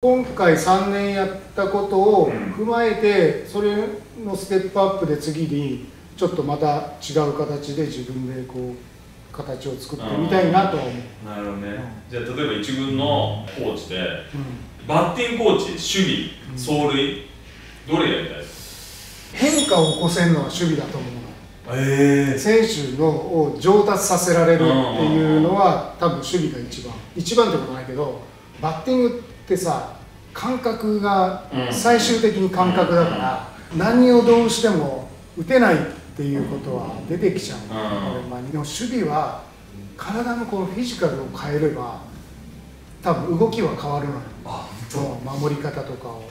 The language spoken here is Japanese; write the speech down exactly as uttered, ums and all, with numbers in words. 今回さんねんやったことを踏まえて、それのステップアップで次にちょっとまた違う形で自分でこう形を作ってみたいなとは思う。なるほどね、うん、じゃあ例えば一軍のコーチで、うん、バッティングコーチ、守備、走塁、うん、どれやりたいですか？変化を起こせるのは守備だと思う。えー、選手のを上達させられるっていうのは多分守備が一番一番ってことないけど、バッティングってさ、感覚が最終的に感覚だから、うん、何をどうしても打てないっていうことは出てきちゃう、うん、まあ、でも守備は体のこのフィジカルを変えれば多分動きは変わるのよ、守り方とかを。